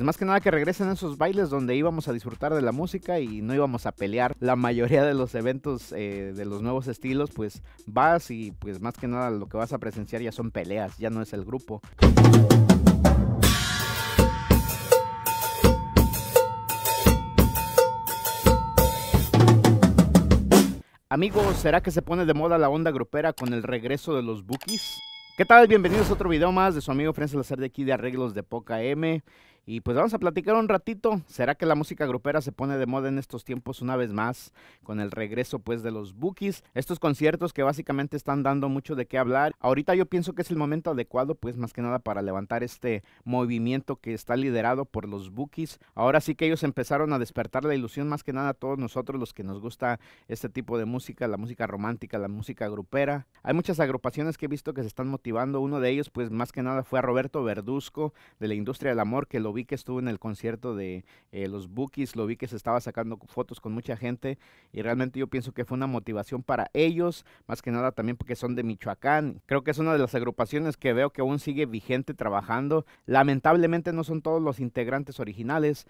pues más que nada que regresen a esos bailes donde íbamos a disfrutar de la música y no íbamos a pelear. La mayoría de los eventos de los nuevos estilos, pues vas y pues más que nada lo que vas a presenciar ya son peleas, ya no es el grupo. Amigos, ¿será que se pone de moda la onda grupera con el regreso de los Bukis? ¿Qué tal? Bienvenidos a otro video más de su amigo Frenzel Azar de aquí de Arreglos de Poca M. Y pues vamos a platicar un ratito. ¿Será que la música grupera se pone de moda en estos tiempos una vez más? Con el regreso pues de los Bukis. Estos conciertos que básicamente están dando mucho de qué hablar. Ahorita yo pienso que es el momento adecuado pues más que nada para levantar este movimiento que está liderado por los Bukis. Ahora sí que ellos empezaron a despertar la ilusión más que nada a todos nosotros los que nos gusta este tipo de música. La música romántica, la música grupera. Hay muchas agrupaciones que he visto que se están motivando. Uno de ellos pues más que nada fue a Roberto Verduzco de la Industria del Amor, que lo vi que estuvo en el concierto de los Bukis, lo vi que se estaba sacando fotos con mucha gente y realmente yo pienso que fue una motivación para ellos, más que nada también porque son de Michoacán. Creo que es una de las agrupaciones que veo que aún sigue vigente trabajando. Lamentablemente no son todos los integrantes originales,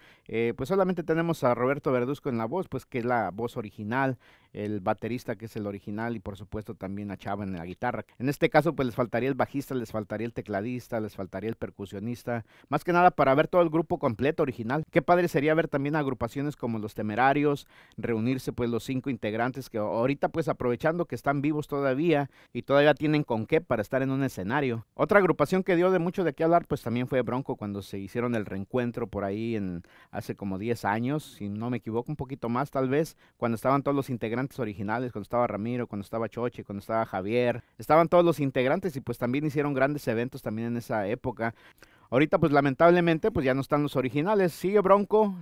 pues solamente tenemos a Roberto Verduzco en la voz, pues que es la voz original, el baterista que es el original y por supuesto también a Chava en la guitarra. En este caso pues les faltaría el bajista, les faltaría el tecladista, les faltaría el percusionista, más que nada para ver todo el grupo completo original. Qué padre sería ver también agrupaciones como Los Temerarios, reunirse pues los 5 integrantes que ahorita pues aprovechando que están vivos todavía y todavía tienen con qué para estar en un escenario. Otra agrupación que dio de mucho de qué hablar pues también fue Bronco cuando se hicieron el reencuentro por ahí en hace como 10 años, si no me equivoco un poquito más tal vez, cuando estaban todos los integrantes originales, cuando estaba Ramiro, cuando estaba Choche, cuando estaba Javier, estaban todos los integrantes y pues también hicieron grandes eventos también en esa época. Ahorita pues lamentablemente pues ya no están los originales, sigue Bronco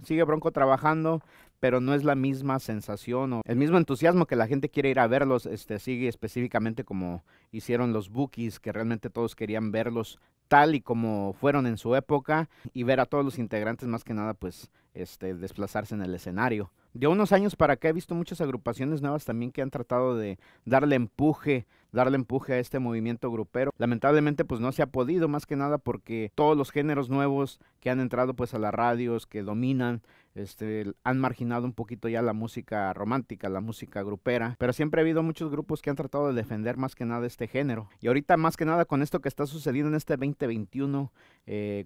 trabajando, pero no es la misma sensación o el mismo entusiasmo que la gente quiere ir a verlos, sigue específicamente como hicieron los Bukis, que realmente todos querían verlos tal y como fueron en su época y ver a todos los integrantes más que nada pues desplazarse en el escenario. De unos años para acá he visto muchas agrupaciones nuevas también que han tratado de darle empuje a este movimiento grupero. Lamentablemente pues no se ha podido, más que nada porque todos los géneros nuevos que han entrado pues a las radios, que dominan, han marginado un poquito ya la música romántica, la música grupera, pero siempre ha habido muchos grupos que han tratado de defender más que nada este género. Y ahorita más que nada con esto que está sucediendo en este 2021,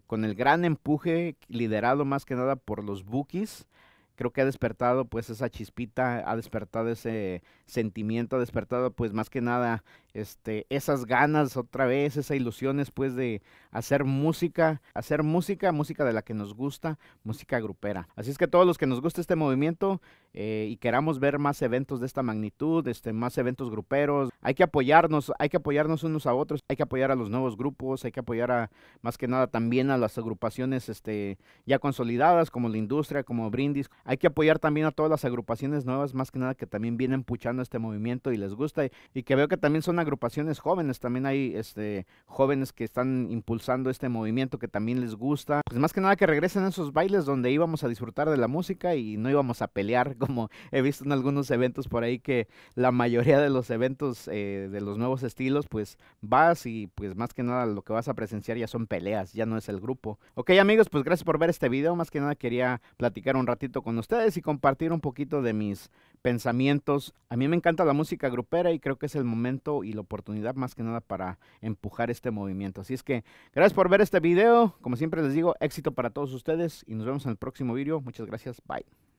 con el gran empuje liderado más que nada por los Bukis, creo que ha despertado pues esa chispita, ha despertado ese sentimiento, ha despertado pues más que nada esas ganas otra vez, esa ilusión después de hacer música de la que nos gusta, música grupera. Así es que todos los que nos gusta este movimiento y queramos ver más eventos de esta magnitud, más eventos gruperos, hay que apoyarnos unos a otros, hay que apoyar a los nuevos grupos, hay que apoyar a más que nada también a las agrupaciones ya consolidadas como La Industria, como Brindis. Hay que apoyar también a todas las agrupaciones nuevas más que nada que también vienen puchando este movimiento y les gusta y que veo que también son agrupaciones jóvenes, también hay jóvenes que están impulsando este movimiento que también les gusta. Pues más que nada que regresen a esos bailes donde íbamos a disfrutar de la música y no íbamos a pelear como he visto en algunos eventos por ahí, que la mayoría de los eventos de los nuevos estilos pues vas y pues más que nada lo que vas a presenciar ya son peleas, ya no es el grupo. Ok amigos, pues gracias por ver este video, más que nada quería platicar un ratito con ustedes y compartir un poquito de mis pensamientos. A mí me encanta la música grupera y creo que es el momento y la oportunidad más que nada para empujar este movimiento. Así es que gracias por ver este video, como siempre les digo, éxito para todos ustedes y nos vemos en el próximo video. Muchas gracias, bye.